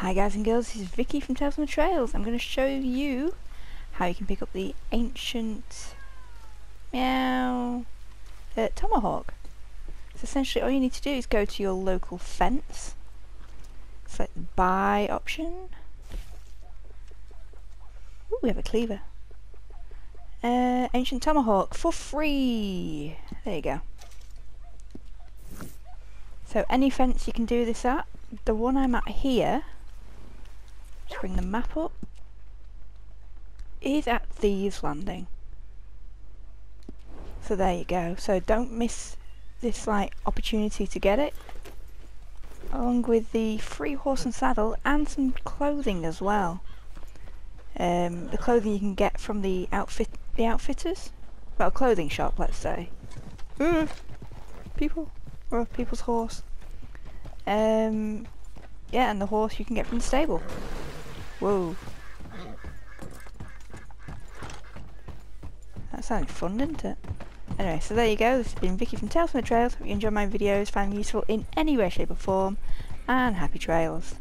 Hi guys and girls, this is Vicky from Tales from the Trails. I'm going to show you how you can pick up the Ancient Tomahawk. So essentially all you need to do is go to your local fence, select the buy option. Ooh, we have a cleaver. Ancient Tomahawk for free! There you go. So any fence you can do this at. The one I'm at here, just bring the map up, is at Thieves Landing. So there you go, so don't miss this opportunity to get it, along with the free horse and saddle and some clothing as well. The clothing you can get from the outfitters, well, clothing shop, let's say. People's horse. Yeah, and the horse you can get from the stable. Whoa. That sounded fun, didn't it? Anyway, so there you go. This has been Vicky from Tales from the Trails. Hope you enjoy my videos, find them useful in any way, shape or form, and happy trails.